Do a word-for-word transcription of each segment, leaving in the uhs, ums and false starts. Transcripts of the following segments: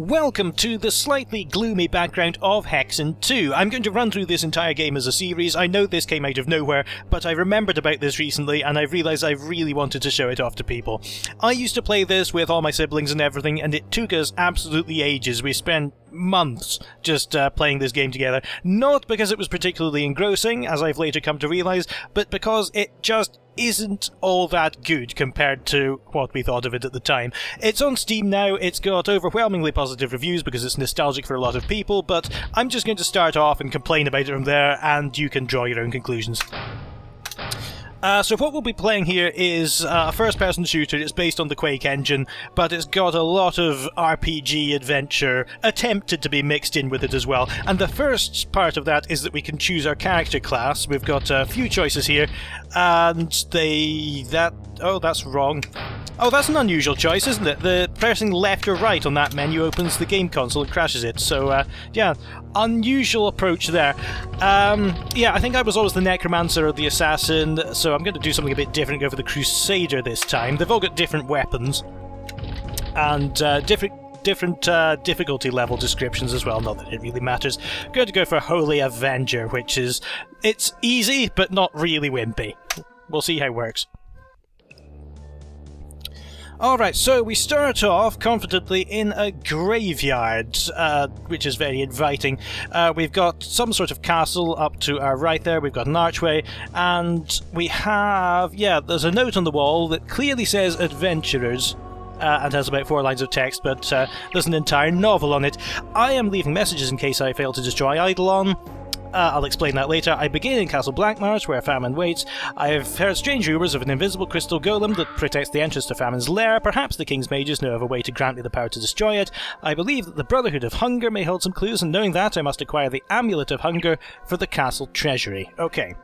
Welcome to the slightly gloomy background of Hexen two. I'm going to run through this entire game as a series. I know this came out of nowhere, but I remembered about this recently and I realised I really wanted to show it off to people. I used to play this with all my siblings and everything, and it took us absolutely ages. We spent months just uh, playing this game together. Not because it was particularly engrossing, as I've later come to realise, but because it just isn't all that good compared to what we thought of it at the time. It's on Steam now, it's got overwhelmingly positive reviews because it's nostalgic for a lot of people, but I'm just going to start off and complain about it from there, and you can draw your own conclusions. Uh, so what we'll be playing here is uh, a first-person shooter. It's based on the Quake engine, but it's got a lot of R P G adventure attempted to be mixed in with it as well. And the first part of that is that we can choose our character class. We've got a few choices here, and they... that... oh, that's wrong. Oh, that's an unusual choice, isn't it? The pressing left or right on that menu opens the game console and crashes it, so uh, yeah, unusual approach there. Um, yeah, I think I was always the Necromancer or the Assassin, so So I'm going to do something a bit different, go for the Crusader this time. They've all got different weapons and uh, different different uh, difficulty level descriptions as well, not that it really matters. I'm going to go for Holy Avenger, which is... it's easy, but not really wimpy. We'll see how it works. Alright, so we start off confidently in a graveyard, uh, which is very inviting. Uh, we've got some sort of castle up to our right there, we've got an archway, and we have... yeah, there's a note on the wall that clearly says Adventurers, uh, and has about four lines of text, but uh, there's an entire novel on it. I am leaving messages in case I fail to destroy Eidolon. Uh, I'll explain that later. I begin in Castle Blackmarsh, where Famine waits. I have heard strange rumours of an invisible crystal golem that protects the entrance to Famine's lair. Perhaps the King's mages know of a way to grant me the power to destroy it. I believe that the Brotherhood of Hunger may hold some clues, and knowing that, I must acquire the Amulet of Hunger for the castle treasury. Okay.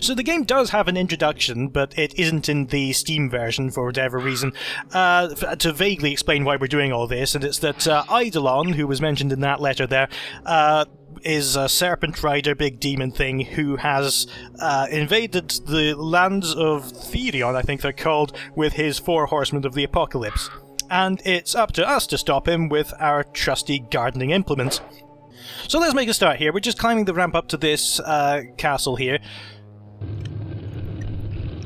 So the game does have an introduction, but it isn't in the Steam version for whatever reason, uh, to vaguely explain why we're doing all this, and it's that uh, Eidolon, who was mentioned in that letter there, uh, is a Serpent Rider big demon thing who has uh, invaded the lands of Therion, I think they're called, with his Four Horsemen of the Apocalypse. And it's up to us to stop him with our trusty gardening implements. So let's make a start here. We're just climbing the ramp up to this uh, castle here.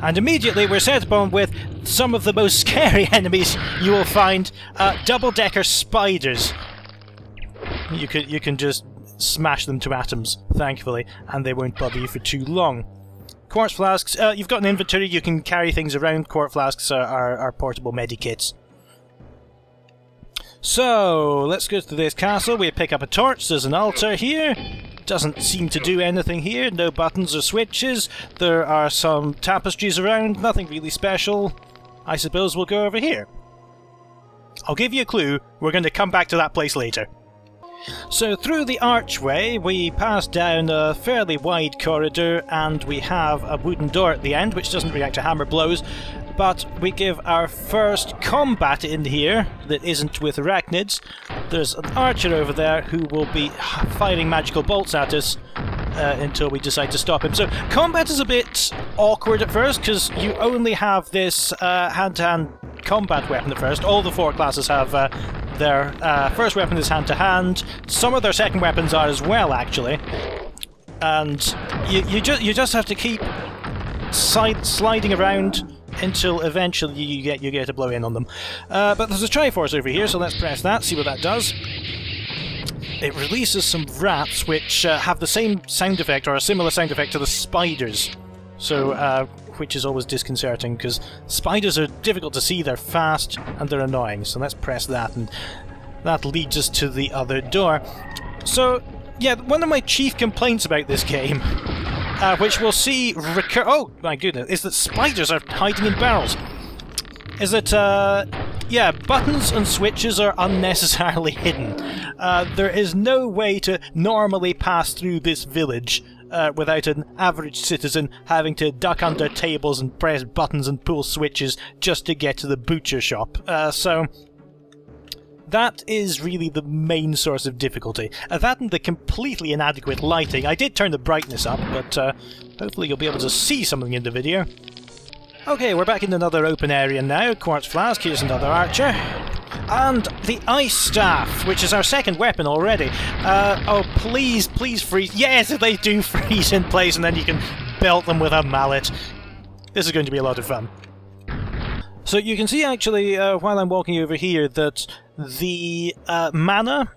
And immediately we're set upon with some of the most scary enemies you will find. Uh, double-decker spiders. You can, you can just smash them to atoms, thankfully, and they won't bother you for too long. Quartz Flasks. Uh, you've got an inventory, you can carry things around. Quartz Flasks are, are, are portable medikits. So, let's go to this castle. We pick up a torch. There's an altar here. Doesn't seem to do anything here. No buttons or switches. There are some tapestries around. Nothing really special. I suppose we'll go over here. I'll give you a clue. We're going to come back to that place later. So through the archway we pass down a fairly wide corridor, and we have a wooden door at the end which doesn't react to hammer blows, but we give our first combat in here that isn't with Rechnids. There's an archer over there who will be firing magical bolts at us uh, until we decide to stop him. So combat is a bit awkward at first because you only have this uh, hand-to-hand combat weapon at first. All the four classes have uh, their uh, first weapon is hand-to-hand. Some of their second weapons are as well, actually. And you, you, ju you just have to keep side sliding around until eventually you get you get a blow in on them. Uh, but there's a Triforce over here, so let's press that, see what that does. It releases some rats which uh, have the same sound effect, or a similar sound effect, to the spiders. So, uh, which is always disconcerting, because spiders are difficult to see, they're fast, and they're annoying. So let's press that, and that leads us to the other door. So, yeah, one of my chief complaints about this game, uh, which we'll see recur- oh, my goodness, is that spiders are hiding in barrels. Is that, uh, yeah, buttons and switches are unnecessarily hidden. Uh, there is no way to normally pass through this village Uh, without an average citizen having to duck under tables and press buttons and pull switches just to get to the butcher shop. Uh, so, that is really the main source of difficulty. Uh, that and the completely inadequate lighting. I did turn the brightness up, but uh, hopefully you'll be able to see something in the video. Okay, we're back in another open area now. Quartz Flask, here's another archer. And the Ice Staff, which is our second weapon already. Uh, oh, please, please freeze. Yes, they do freeze in place, and then you can belt them with a mallet. This is going to be a lot of fun. So you can see, actually, uh, while I'm walking over here, that the uh, mana,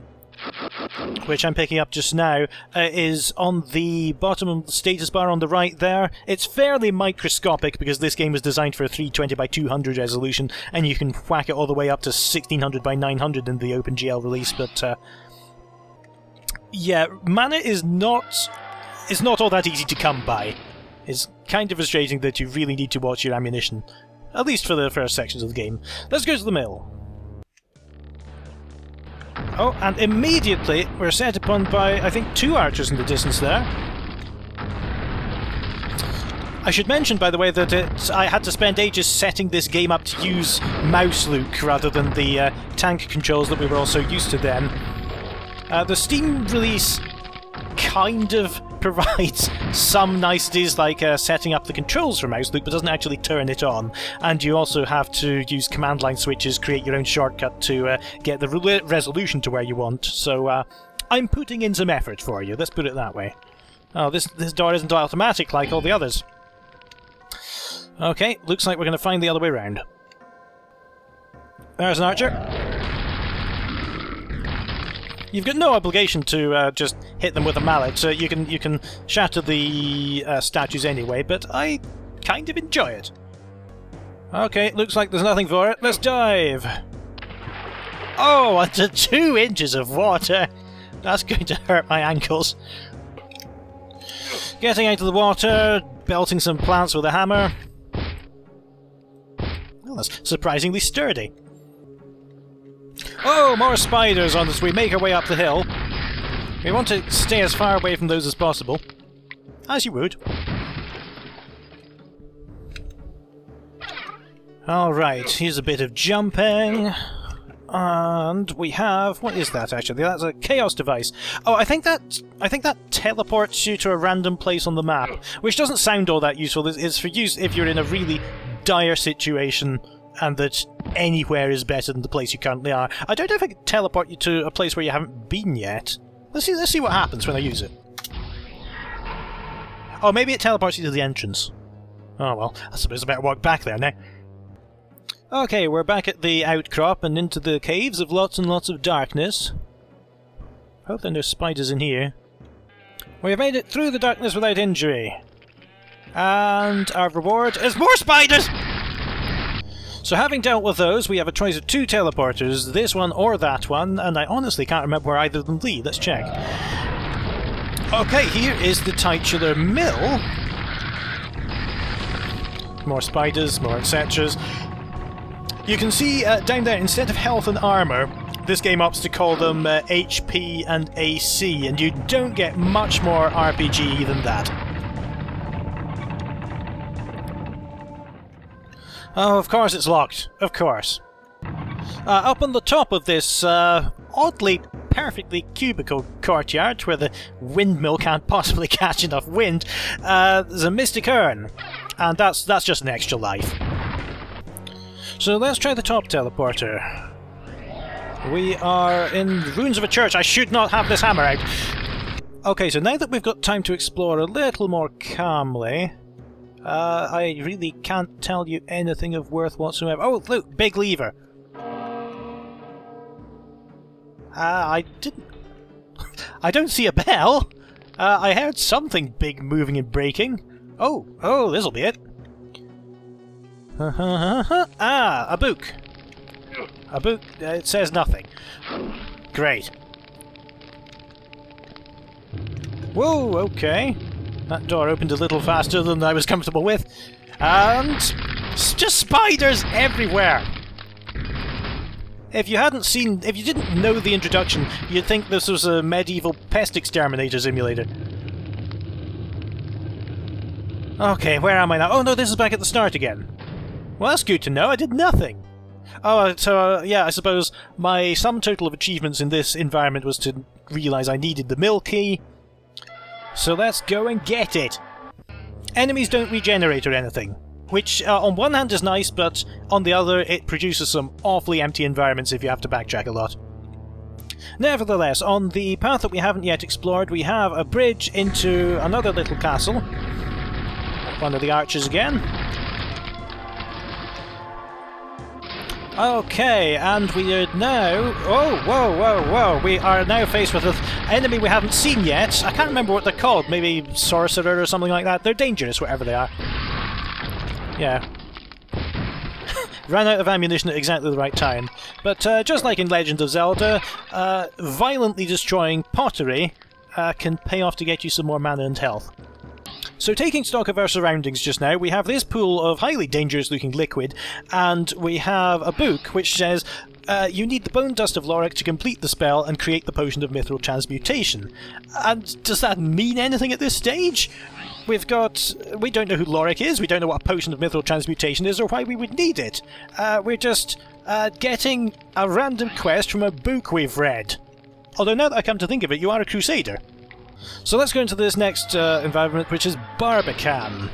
which I'm picking up just now, uh, is on the bottom status bar on the right there. It's fairly microscopic because this game was designed for a three twenty by two hundred resolution, and you can whack it all the way up to sixteen hundred by nine hundred in the OpenGL release, but uh, yeah, mana is not, is not all that easy to come by. It's kind of frustrating that you really need to watch your ammunition, at least for the first sections of the game. Let's go to the mill. Oh, and immediately we're set upon by, I think, two archers in the distance there. I should mention, by the way, that it's, I had to spend ages setting this game up to use mouse Luke rather than the uh, tank controls that we were also used to then. Uh, the Steam release kind of provides some niceties, like uh, setting up the controls for mouse Luke, but doesn't actually turn it on. And you also have to use command line switches, create your own shortcut to uh, get the re resolution to where you want. So uh, I'm putting in some effort for you, let's put it that way. Oh, this, this door isn't automatic like all the others. Okay, looks like we're going to find the other way around. There's an archer. You've got no obligation to uh, just hit them with a mallet, so you can you can shatter the uh, statues anyway, but I kind of enjoy it. Okay, looks like there's nothing for it. Let's dive! Oh, up to two inches of water! That's going to hurt my ankles. Getting out of the water, belting some plants with a hammer. Well, that's surprisingly sturdy. Oh, more spiders on us. We make our way up the hill. We want to stay as far away from those as possible. As you would. Alright, here's a bit of jumping. And we have... what is that, actually? That's a chaos device. Oh, I think that I think that teleports you to a random place on the map, which doesn't sound all that useful. It's for use if you're in a really dire situation and that anywhere is better than the place you currently are. I don't know if I can teleport you to a place where you haven't been yet. Let's see, let's see what happens when I use it. Oh, maybe it teleports you to the entrance. Oh well, I suppose I better walk back there now. Okay, we're back at the outcrop and into the caves of lots and lots of darkness. Hope there are no spiders in here. We've made it through the darkness without injury. And our reward is more spiders! So having dealt with those, we have a choice of two teleporters, this one or that one, and I honestly can't remember where either of them lead. Let's check. Okay, here is the titular mill. More spiders, more et cetera. You can see uh, down there, instead of health and armour, this game opts to call them uh, H P and A C, and you don't get much more R P G than that. Oh, of course it's locked. Of course. Uh, up on the top of this uh, oddly perfectly cubical courtyard, where the windmill can't possibly catch enough wind, uh, there's a mystic urn. And that's, that's just an extra life. So let's try the top teleporter. We are in the ruins of a church. I should not have this hammer out. Okay, so now that we've got time to explore a little more calmly... Uh, I really can't tell you anything of worth whatsoever. Oh, look! Big lever! Uh, I didn't... I don't see a bell! Uh, I heard something big moving and breaking. Oh, oh, this'll be it. Ah, a book! A book, uh, it says nothing. Great. Whoa, okay. That door opened a little faster than I was comfortable with, and just spiders everywhere! If you hadn't seen, if you didn't know the introduction, you'd think this was a medieval pest exterminator simulator. Okay, where am I now? Oh no, this is back at the start again. Well, that's good to know, I did nothing! Oh, so, uh, yeah, I suppose my sum total of achievements in this environment was to realise I needed the mill key. So let's go and get it! Enemies don't regenerate or anything, which uh, on one hand is nice, but on the other it produces some awfully empty environments if you have to backtrack a lot. Nevertheless, on the path that we haven't yet explored, we have a bridge into another little castle. One of the arches again. Okay, and we are now... Oh, whoa, whoa, whoa! We are now faced with an enemy we haven't seen yet. I can't remember what they're called. Maybe Sorcerer or something like that. They're dangerous, whatever they are. Yeah. Ran out of ammunition at exactly the right time. But uh, just like in Legend of Zelda, uh, violently destroying pottery uh, can pay off to get you some more mana and health. So taking stock of our surroundings just now, we have this pool of highly dangerous looking liquid, and we have a book which says uh, you need the Bone Dust of Loric to complete the spell and create the Potion of Mithril Transmutation. And does that mean anything at this stage? We've got... we don't know who Loric is, we don't know what a Potion of Mithril Transmutation is or why we would need it. Uh, we're just uh, getting a random quest from a book we've read. Although now that I come to think of it, you are a crusader. So let's go into this next uh, environment, which is Barbican.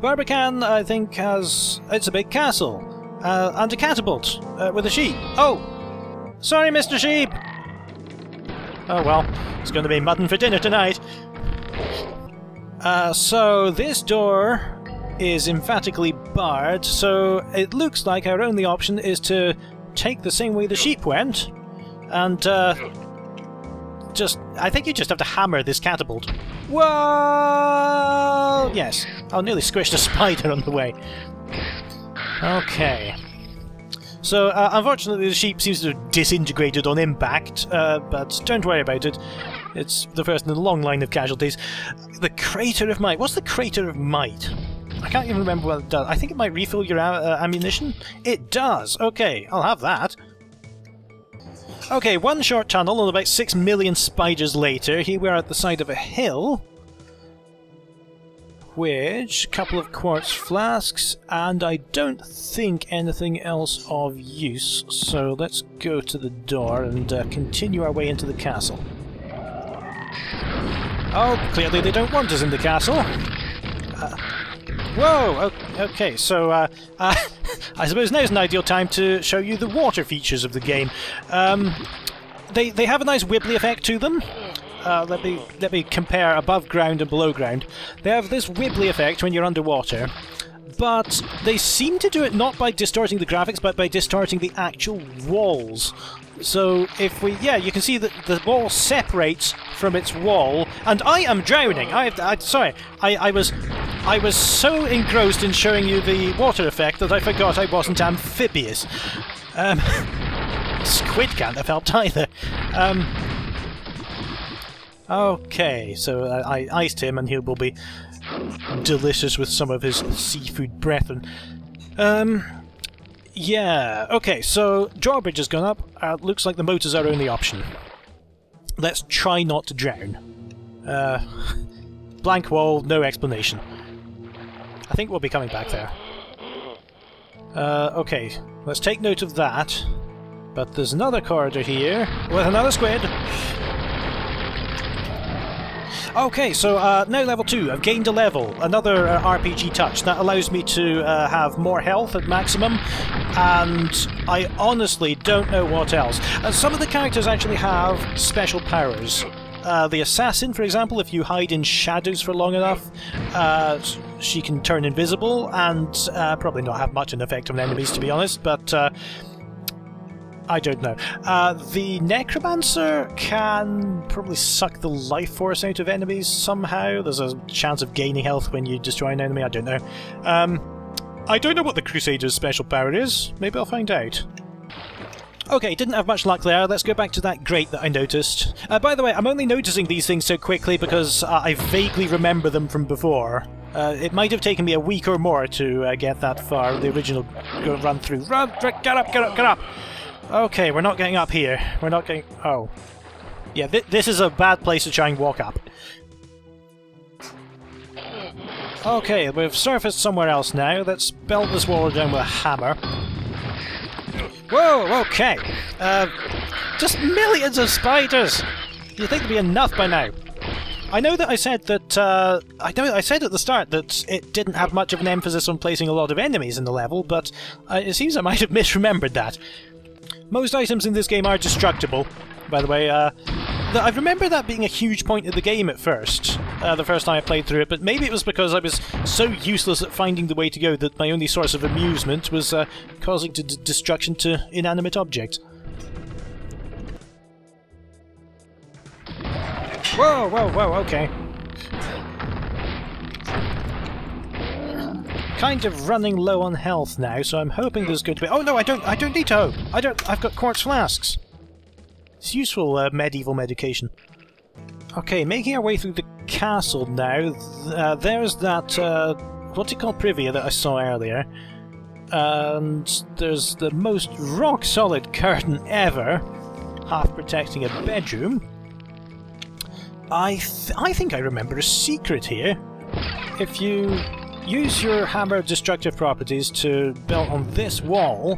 Barbican, I think, has... it's a big castle. Uh, and a catapult. Uh, with a sheep. Oh! Sorry, Mister Sheep! Oh well, it's going to be mutton for dinner tonight. Uh, so this door is emphatically barred, so it looks like our only option is to take the same way the sheep went, and... Uh, Just, I think you just have to hammer this catapult. Whoa! Yes. I nearly squished a spider on the way. Okay. So, uh, unfortunately the sheep seems to have disintegrated on impact, uh, but don't worry about it. It's the first in a long line of casualties. The Crater of Might. What's the Crater of Might? I can't even remember what it does. I think it might refill your am uh, ammunition. It does! Okay, I'll have that. Okay, one short tunnel, and about six million spiders later, here we are at the side of a hill, which, a couple of quartz flasks, and I don't think anything else of use, so let's go to the door and uh, continue our way into the castle. Oh, clearly they don't want us in the castle. Uh, whoa, okay, so... Uh, uh, I suppose now's an ideal time to show you the water features of the game. Um, they they have a nice wibbly effect to them. Uh, let me let me compare above ground and below ground. They have this wibbly effect when you're underwater, but they seem to do it not by distorting the graphics, but by distorting the actual walls. So if we yeah, you can see that the wall separates from its wall, and I am drowning. I, I sorry, I I was. I was so engrossed in showing you the water effect that I forgot I wasn't amphibious. Um, squid can't have helped either. Um, okay, so I, I iced him and he will be delicious with some of his seafood brethren. Um, yeah, okay, so drawbridge has gone up. Uh, looks like the motor's our only option. Let's try not to drown. Uh, blank wall, no explanation. I think we'll be coming back there. Uh, okay, let's take note of that. But there's another corridor here with another squid. Okay, so uh, now level two. I've gained a level, another uh, R P G touch. That allows me to uh, have more health at maximum, and I honestly don't know what else. And some of the characters actually have special powers. Uh, the assassin, for example, if you hide in shadows for long enough, uh, she can turn invisible and uh, probably not have much an effect on enemies, to be honest, but uh, I don't know. Uh, the necromancer can probably suck the life force out of enemies somehow. There's a chance of gaining health when you destroy an enemy, I don't know. Um, I don't know what the Crusader's special power is. Maybe I'll find out. Okay, didn't have much luck there. Let's go back to that grate that I noticed. Uh, by the way, I'm only noticing these things so quickly because uh, I vaguely remember them from before. Uh, it might have taken me a week or more to uh, get that far, the original run through. Run, get up, get up, get up! Okay, we're not getting up here. We're not getting... oh. Yeah, th this is a bad place to try and walk up. Okay, we've surfaced somewhere else now. Let's belt this wall down with a hammer. Whoa, okay. Uh, just millions of spiders! You'd think there'd be enough by now. I know that I said that, uh, I know I said at the start that it didn't have much of an emphasis on placing a lot of enemies in the level, but uh, it seems I might have misremembered that. Most items in this game are destructible, by the way. Uh, th I remember that being a huge point of the game at first, uh, the first time I played through it, but maybe it was because I was so useless at finding the way to go that my only source of amusement was uh, causing d destruction to inanimate objects. Whoa, whoa, whoa, okay. Kind of running low on health now, so I'm hoping there's going to be... Oh no, I don't I don't need to hope! I don't... I've got Quartz Flasks! It's useful, uh, medieval medication. Okay, making our way through the castle now. Uh, there's that, uh... what's it called? Privia that I saw earlier. And there's the most rock-solid curtain ever, half protecting a bedroom. I th I think I remember a secret here. If you use your hammer destructive properties to build on this wall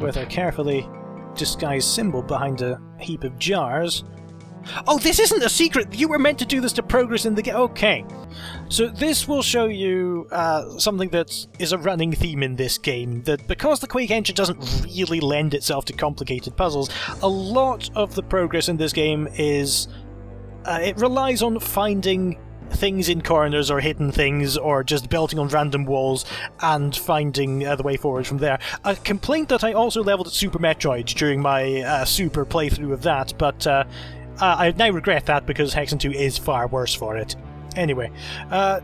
with a carefully disguised symbol behind a heap of jars... Oh, this isn't a secret! You were meant to do this to progress in the game! Okay. So this will show you uh, something that is a running theme in this game, that because the Quake engine doesn't really lend itself to complicated puzzles, a lot of the progress in this game is... Uh, it relies on finding things in corners or hidden things or just belting on random walls and finding uh, the way forward from there. A complaint that I also leveled at Super Metroid during my uh, Super playthrough of that, but uh, uh, I now regret that because Hexen two is far worse for it. Anyway, uh,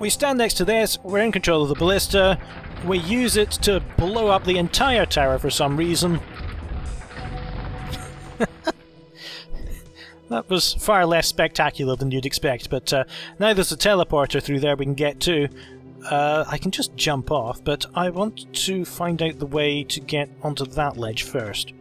we stand next to this, we're in control of the ballista, we use it to blow up the entire tower for some reason. That was far less spectacular than you'd expect, but uh, now there's a teleporter through there we can get to. Uh, I can just jump off, but I want to find out the way to get onto that ledge first.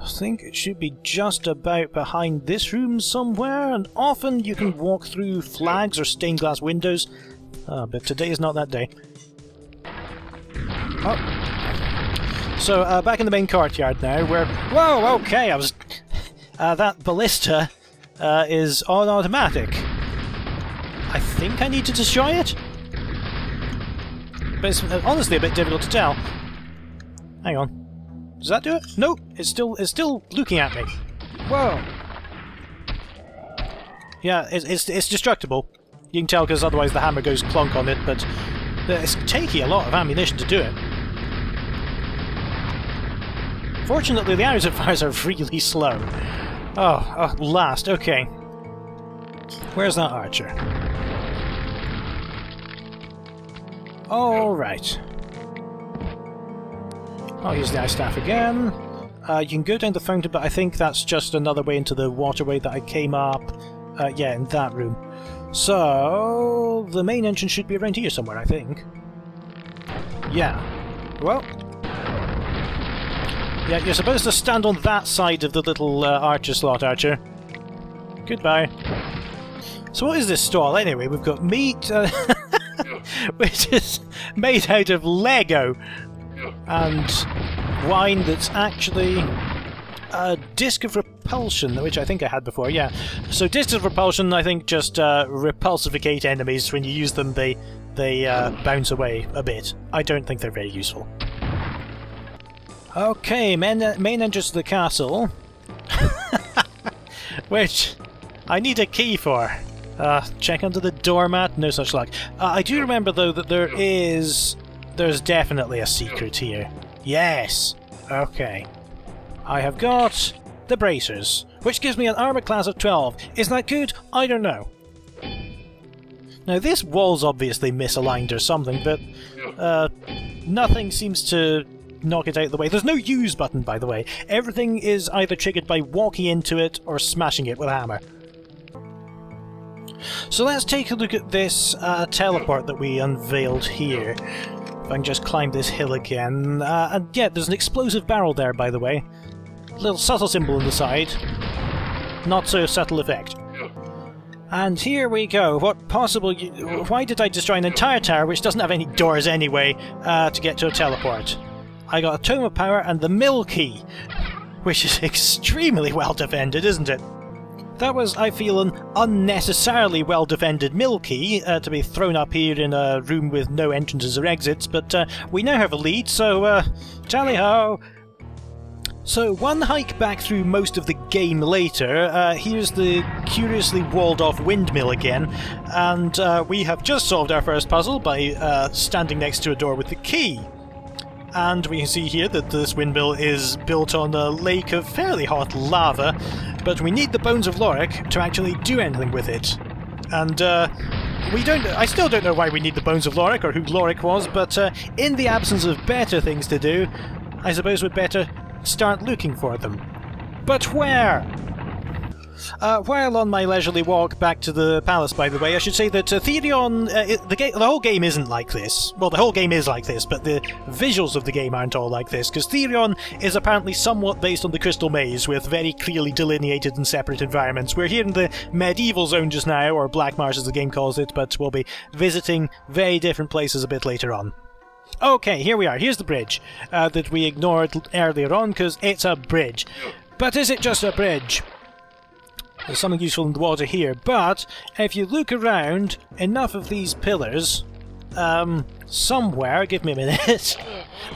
I think it should be just about behind this room somewhere, and often you can walk through flags or stained glass windows. Oh, but today is not that day. Oh. So, uh, back in the main courtyard now, where... Whoa, okay, I was... Uh, that ballista uh, is on automatic. I think I need to destroy it? But it's honestly a bit difficult to tell. Hang on. Does that do it? Nope, it's still it's still looking at me. Whoa! Yeah, it's it's, it's destructible. You can tell because otherwise the hammer goes clonk on it, but it's taking a lot of ammunition to do it. Fortunately, the arrows it fires are really slow. Oh, oh, last. Okay. Where's that archer? All right. I'll use the Ice Staff again. Uh, you can go down the fountain, but I think that's just another way into the waterway that I came up. Uh, yeah, in that room. So... the main entrance should be around here somewhere, I think. Yeah. Well... yeah, you're supposed to stand on that side of the little uh, archer slot, Archer. Goodbye. So what is this stall, anyway? We've got meat, uh, which is made out of Lego. And wine that's actually a disc of repulsion, which I think I had before, yeah. So discs of repulsion, I think, just uh, repulsificate enemies. When you use them, they, they uh, bounce away a bit. I don't think they're very useful. Okay, main, uh, main entrance to the castle. Which I need a key for. Uh, check under the doormat, no such luck. Uh, I do remember, though, that there is... there's definitely a secret here. Yes! Okay. I have got the bracers, which gives me an armor class of twelve. Is that good? I don't know. Now this wall's obviously misaligned or something, but uh, nothing seems to knock it out of the way. There's no use button, by the way. Everything is either triggered by walking into it or smashing it with a hammer. So let's take a look at this uh, teleport that we unveiled here. I can just climb this hill again. Uh, and yeah, there's an explosive barrel there, by the way. Little subtle symbol on the side. Not so subtle effect. And here we go. What possible... Why did I destroy an entire tower which doesn't have any doors anyway uh, to get to a teleport? I got a Tome of Power and the Mill Key, which is extremely well defended, isn't it? That was, I feel, an unnecessarily well-defended mill key uh, to be thrown up here in a room with no entrances or exits, but uh, we now have a lead, so uh, tally-ho! So one hike back through most of the game later, uh, here's the curiously walled-off windmill again, and uh, we have just solved our first puzzle by uh, standing next to a door with the key. And we can see here that this windmill is built on a lake of fairly hot lava, but we need the bones of Loric to actually do anything with it. And uh, we don't... I still don't know why we need the bones of Loric or who Loric was, but uh, in the absence of better things to do, I suppose we'd better start looking for them. But where? Uh, while on my leisurely walk back to the palace, by the way, I should say that uh, Therion... Uh, the, the whole game isn't like this. Well, the whole game is like this, but the visuals of the game aren't all like this, because Therion is apparently somewhat based on the Crystal Maze, with very clearly delineated and separate environments. We're here in the medieval zone just now, or Blackmarsh as the game calls it, but we'll be visiting very different places a bit later on. Okay, here we are. Here's the bridge uh, that we ignored earlier on, because it's a bridge. But is it just a bridge? There's something useful in the water here, but if you look around, enough of these pillars, um, somewhere, give me a minute,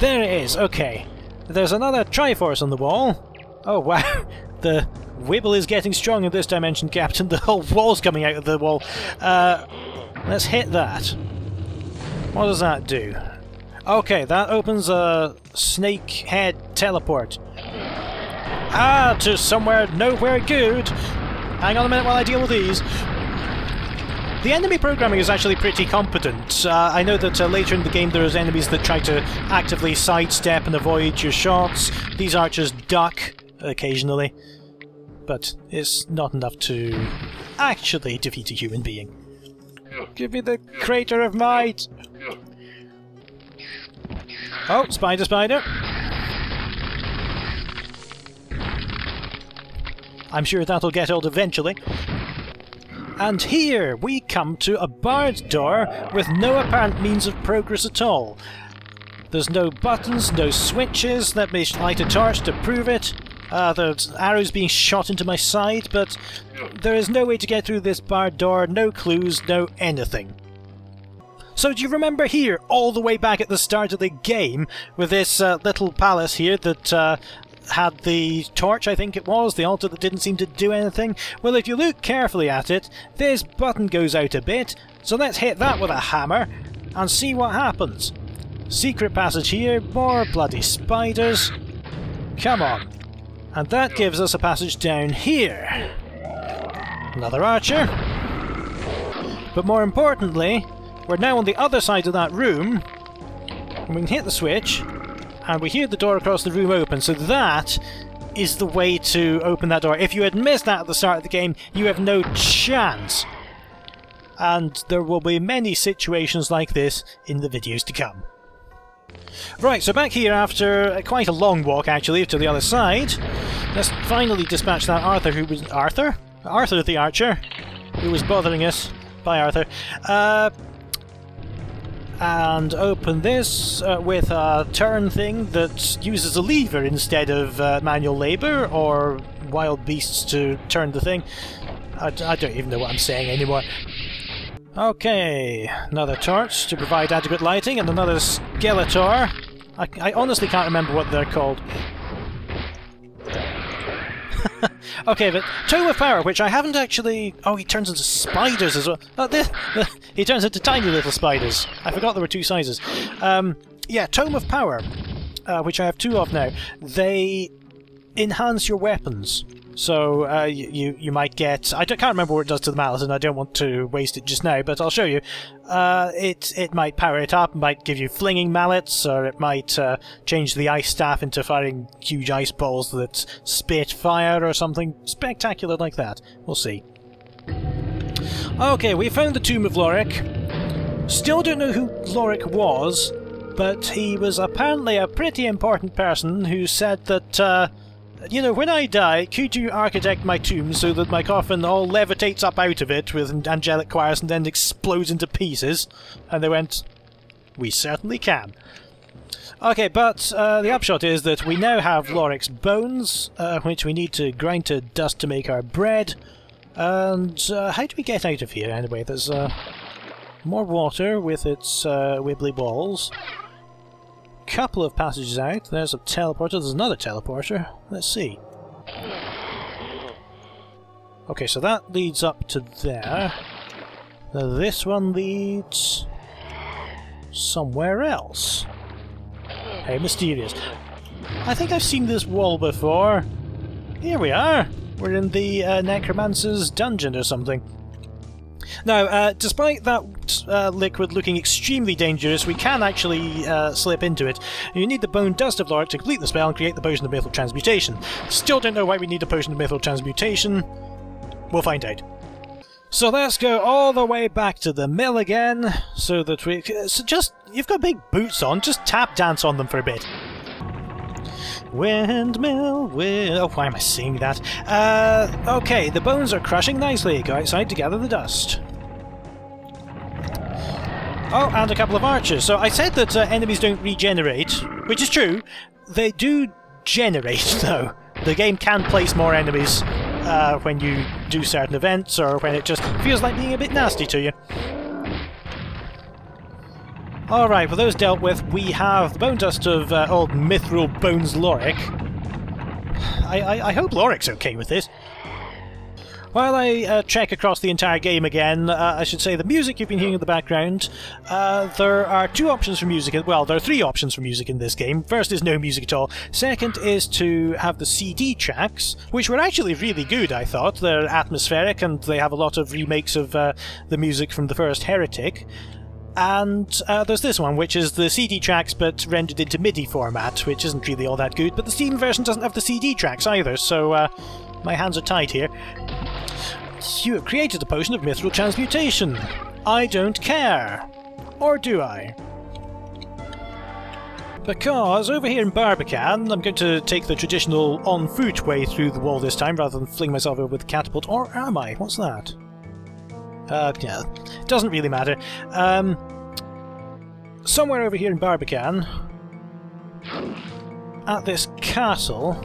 there it is, okay. There's another Triforce on the wall. Oh wow, the wibble is getting strong in this dimension, Captain, the whole wall's coming out of the wall. Uh, let's hit that. What does that do? Okay, that opens a snake head teleport. Ah, to somewhere nowhere good! Hang on a minute while I deal with these. The enemy programming is actually pretty competent. Uh, I know that uh, later in the game there is enemies that try to actively sidestep and avoid your shots. These archers duck occasionally, but it's not enough to actually defeat a human being. Give me the Crater of Might! Oh, spider, spider! I'm sure that'll get old eventually. And here we come to a barred door with no apparent means of progress at all. There's no buttons, no switches. Let me light a torch to prove it. Uh, there's arrows being shot into my side, but there is no way to get through this barred door, no clues, no anything. So do you remember here, all the way back at the start of the game, with this uh, little palace here that... Uh, had the torch, I think it was, the altar that didn't seem to do anything? Well, if you look carefully at it, this button goes out a bit, so let's hit that with a hammer and see what happens. Secret passage here, more bloody spiders. Come on. And that gives us a passage down here. Another archer. But more importantly, we're now on the other side of that room, and we can hit the switch. And we hear the door across the room open, so that is the way to open that door. If you had missed that at the start of the game, you have no chance. And there will be many situations like this in the videos to come. Right, so back here after quite a long walk, actually, to the other side. Let's finally dispatch that Arthur who was... Arthur? Arthur the Archer, who was bothering us. Bye, Arthur. Uh... And open this uh, with a turn thing that uses a lever instead of uh, manual labour or wild beasts to turn the thing. I, I don't even know what I'm saying anymore. Okay, another torch to provide adequate lighting and another Skeletor. I, I honestly can't remember what they're called. Okay, but Tome of Power, which I haven't actually... Oh, he turns into spiders as well. Oh, this... He turns into tiny little spiders. I forgot there were two sizes. Um, yeah, Tome of Power, uh, which I have two of now. They enhance your weapons. So uh, you you might get... I don't, can't remember what it does to the malice, and I don't want to waste it just now, but I'll show you. Uh, it, it might power it up, might give you flinging mallets, or it might uh, change the Ice Staff into firing huge ice balls that spit fire or something spectacular like that. We'll see. Okay, we found the Tomb of Loric. Still don't know who Loric was, but he was apparently a pretty important person who said that... Uh, you know, when I die, could you architect my tomb so that my coffin all levitates up out of it with angelic choirs and then explodes into pieces? And they went, we certainly can. Okay, but uh, the upshot is that we now have Loric's bones, uh, which we need to grind to dust to make our bread. And uh, how do we get out of here, anyway? There's uh, more water with its uh, wibbly balls. Couple of passages out. There's a teleporter. There's another teleporter. Let's see. Okay, so that leads up to there. Now this one leads somewhere else. How mysterious. I think I've seen this wall before. Here we are. We're in the uh, Necromancer's dungeon or something. Now, uh, despite that uh, liquid looking extremely dangerous, we can actually uh, slip into it. You need the Bone Dust of Loric to complete the spell and create the Potion of Mithril Transmutation. Still don't know why we need a Potion of Mithril Transmutation. We'll find out. So let's go all the way back to the mill again, so that we... So just... You've got big boots on, just tap dance on them for a bit. Windmill, wind... Oh, why am I seeing that? Uh, okay, the bones are crushing nicely. Go outside to gather the dust. Oh, and a couple of archers. So I said that uh, enemies don't regenerate, which is true. They do generate, though. The game can place more enemies uh, when you do certain events, or when it just feels like being a bit nasty to you. Alright, for those dealt with, we have the bone dust of uh, old Mithril Bones Loric. I, I, I hope Loric's okay with this. While I uh, check across the entire game again, uh, I should say the music you've been hearing in the background, uh, there are two options for music, well, there are three options for music in this game. First is no music at all. Second is to have the C D tracks, which were actually really good, I thought. They're atmospheric and they have a lot of remakes of uh, the music from the first Heretic. And uh, there's this one, which is the C D tracks but rendered into MIDI format, which isn't really all that good, but the Steam version doesn't have the C D tracks either, so uh, my hands are tied here. You have created a potion of mithril transmutation. I don't care. Or do I? Because over here in Barbican, I'm going to take the traditional on foot way through the wall this time, rather than fling myself over with a catapult. Or am I? What's that? Uh, yeah, doesn't really matter. Um, somewhere over here in Barbican, at this castle,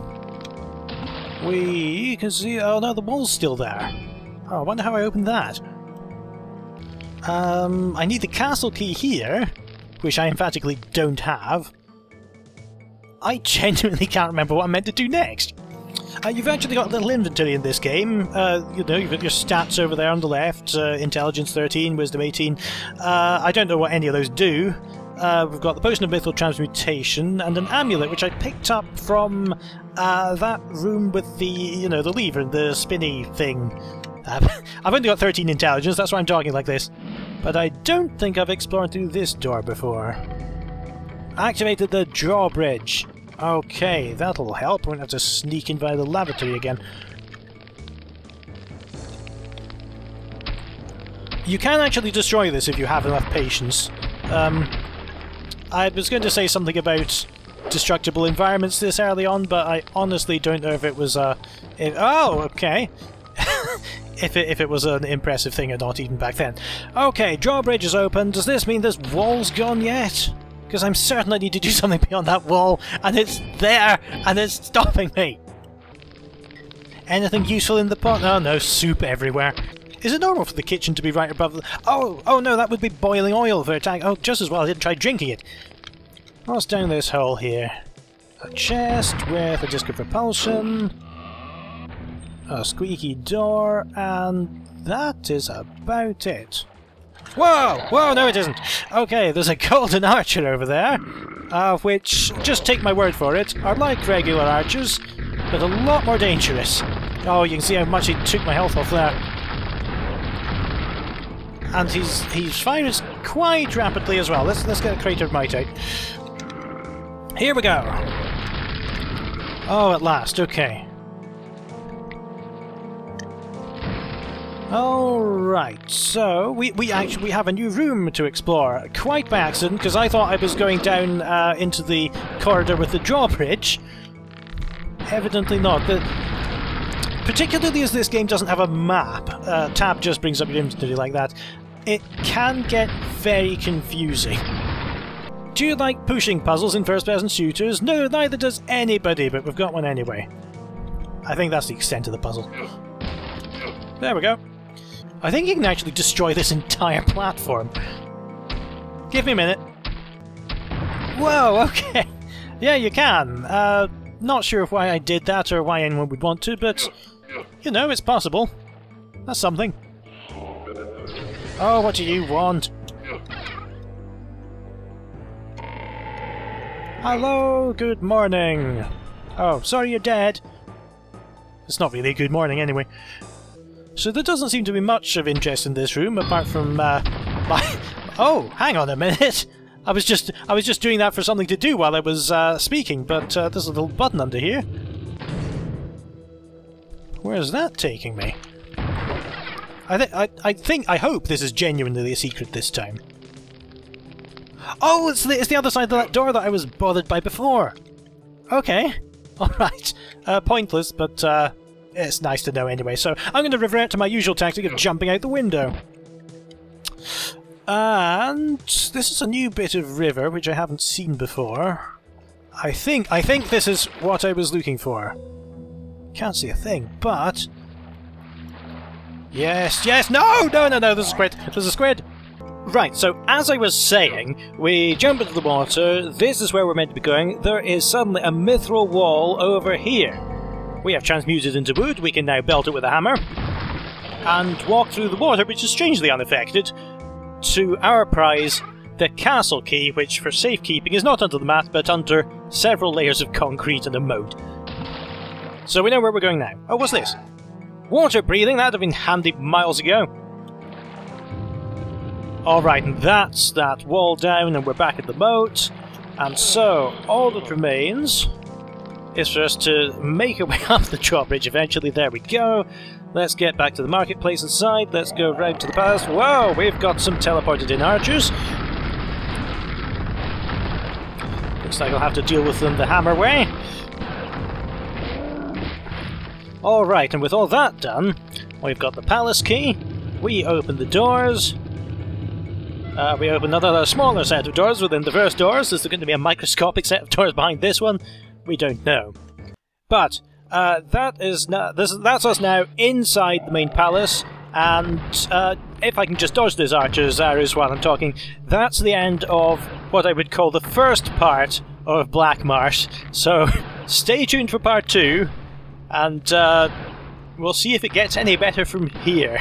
we can see... Oh no, the wall's still there. Oh, I wonder how I opened that. Um, I need the castle key here, which I emphatically don't have. I genuinely can't remember what I meant to do next. Uh, you've actually got a little inventory in this game. Uh, you know, you've got your stats over there on the left, uh, Intelligence thirteen, Wisdom eighteen. Uh, I don't know what any of those do. Uh, we've got the Potion of Mithril Transmutation and an amulet, which I picked up from uh, that room with the, you know, the lever and the spinny thing. Uh, I've only got thirteen Intelligence, that's why I'm talking like this. But I don't think I've explored through this door before. Activated the drawbridge. Okay, that'll help. We're going to have to sneak in by the lavatory again. You can actually destroy this if you have enough patience. Um, I was going to say something about destructible environments this early on, but I honestly don't know if it was a... If, oh, okay. if, it, if it was an impressive thing or not even back then. Okay, drawbridge is open. Does this mean this wall's gone yet? Because I'm certain I need to do something beyond that wall, and it's there, and it's stopping me! Anything useful in the pot? Oh no, soup everywhere. Is it normal for the kitchen to be right above the... Oh, oh no, that would be boiling oil for a tank. Oh, just as well I didn't try drinking it. What's down this hole here? A chest with a disc of propulsion, a squeaky door, and that is about it. Whoa! Whoa, no it isn't! Okay, there's a golden archer over there, uh, which, just take my word for it, are like regular archers, but a lot more dangerous. Oh, you can see how much he took my health off there. And he's, he's fires quite rapidly as well. Let's, let's get a Crater of Might out. Here we go! Oh, at last, okay. Alright, so we, we actually we have a new room to explore, quite by accident, because I thought I was going down uh, into the corridor with the drawbridge, Evidently not. The, particularly as this game doesn't have a map, uh, tab just brings up your inventory like that, it can get very confusing. Do you like pushing puzzles in first-person shooters? No, neither does anybody, but we've got one anyway. I think that's the extent of the puzzle. There we go. I think you can actually destroy this entire platform. Give me a minute. Whoa, okay. Yeah, you can. Uh, not sure why I did that or why anyone would want to, but, you know, it's possible. That's something. Oh, what do you want? Hello, good morning. Oh, sorry you're dead. It's not really a good morning anyway. So there doesn't seem to be much of interest in this room apart from uh, my... Oh, hang on a minute! I was just I was just doing that for something to do while I was uh, speaking, but uh, there's a little button under here. Where's that taking me? I think I I think I hope this is genuinely a secret this time. Oh, it's the, it's the other side of that door that I was bothered by before. Okay, all right. Uh, pointless, but. Uh, It's nice to know anyway, so I'm going to revert to my usual tactic of jumping out the window. And this is a new bit of river, which I haven't seen before. I think, I think this is what I was looking for. Can't see a thing, but... Yes, yes, no, no, no, no, there's a squid, there's a squid! Right, so as I was saying, we jump into the water, this is where we're meant to be going, there is suddenly a mithril wall over here. We have transmuted into wood, we can now belt it with a hammer, and walk through the water, which is strangely unaffected, to our prize, the castle key, which for safekeeping is not under the mat, but under several layers of concrete and a moat. So we know where we're going now. Oh, what's this? Water breathing, that'd have been handy miles ago. Alright, and that's that wall down, and we're back at the moat, and so, all that remains... is for us to make our way up the drawbridge eventually. There we go. Let's get back to the marketplace inside. Let's go round to the palace. Whoa, we've got some teleported in archers. Looks like I'll have to deal with them the hammer way. Alright, and with all that done, we've got the palace key. We open the doors. Uh, we open another smaller set of doors within the first doors. Is there going to be a microscopic set of doors behind this one? We don't know. But uh, that is no, this, that's us now inside the main palace, and uh, if I can just dodge those archers' arrows while I'm talking, that's the end of what I would call the first part of Blackmarsh. So stay tuned for part two, and uh, we'll see if it gets any better from here.